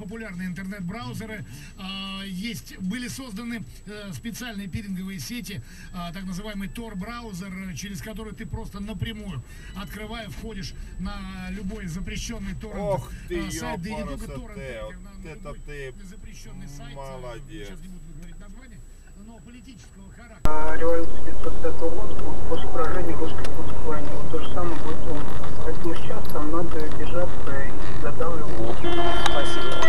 популярные интернет-браузеры. Были созданы специальные пиринговые сети, так называемый Tor-браузер, через который ты просто напрямую, открывая, входишь на любой запрещенный торрент. Ох ты, сайт, да и не только торрент, вот это ты запрещенный сайт, молодец. Сейчас не буду говорить название, но политического характера. Революция 1905 года, после поражения русского выступления, то же самое будет он. Поэтому сейчас там надо держаться и задавливать. Спасибо.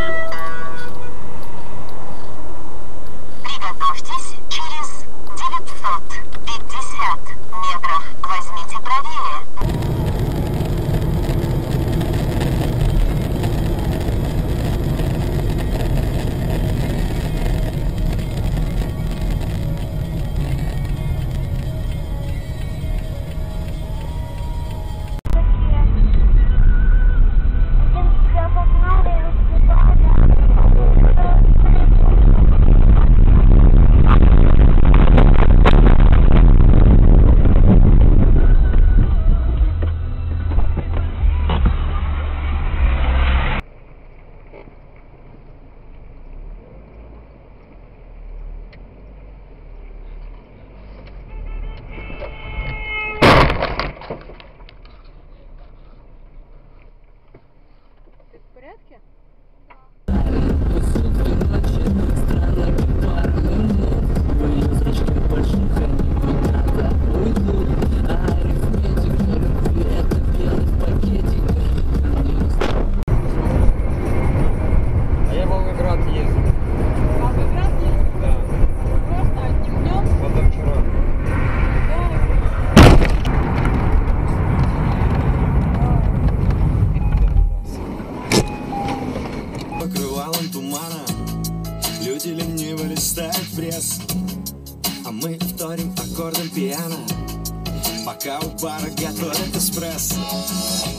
Пока у бара готовят эспрессо,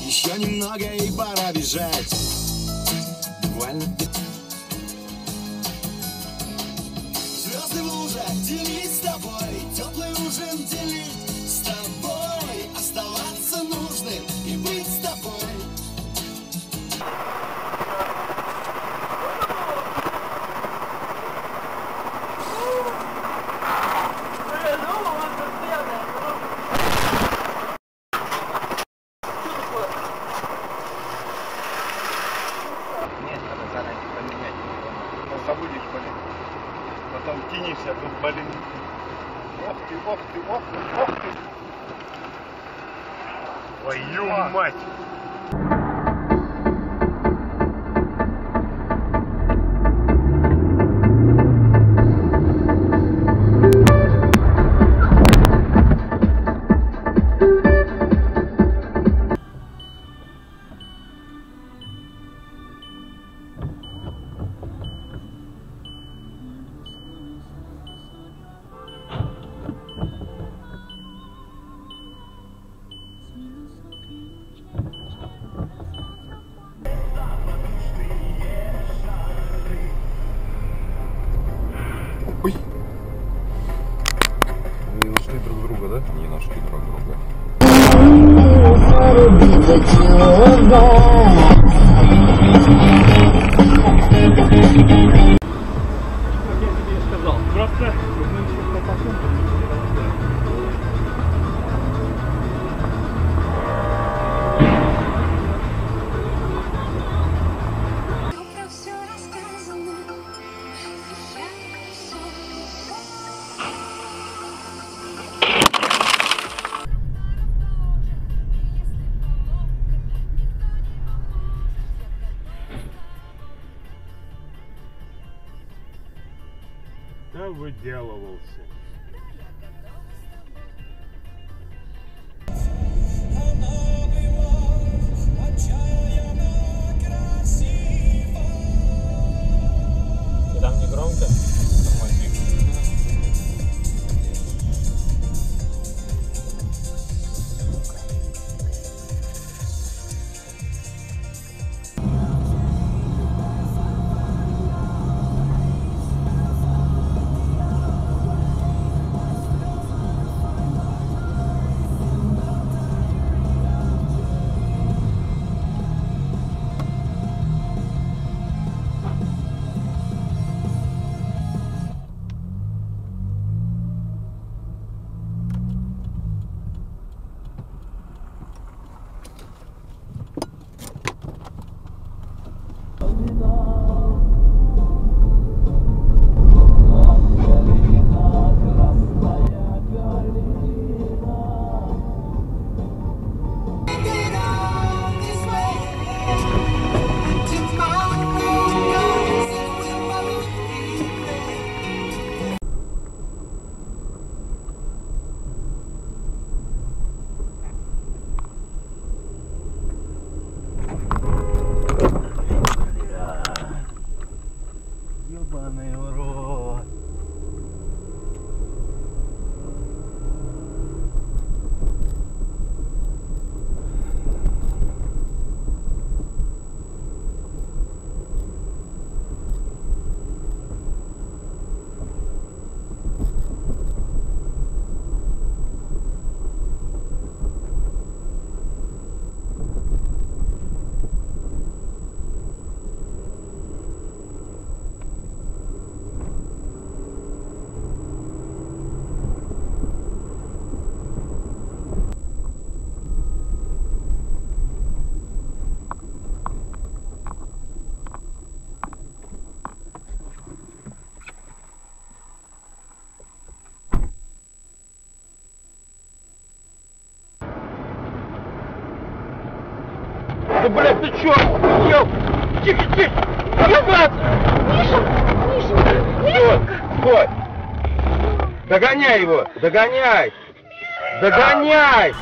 еще немного и пора бежать. Буквально звезды в лужах делить с тобой, теплый ужин делить с тобой, оставаться нужным и быть с тобой. Твою мать! Выделывался. Там не громко? Да, блядь, ты чё? Ел! Тихо, тихо! Отказаться! Миша! Миша! Вот! Догоняй его! Догоняй! Догоняй!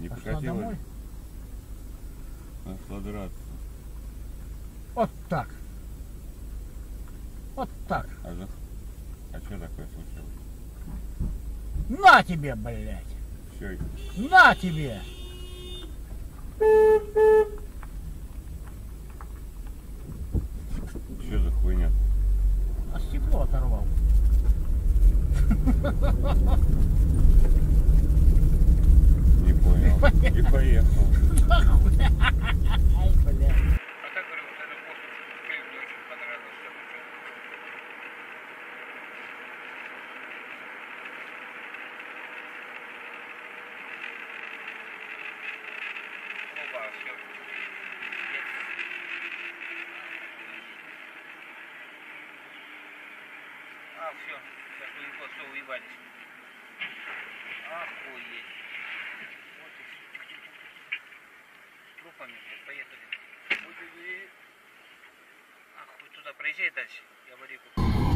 Не покатилась. Нашла драться. Вот так. Вот так. А что такое случилось? На тебе, блядь! Все. На тебе! Что за хуйня? А стекло оторвал. И поехал. Ай, блядь. А так говорю, вот этот космос фильм мне очень понравился. Оба, все. А, все. Сейчас мы легко все уебались. Охуеть. Поехали. Ах, туда проезжай дальше. Я варю.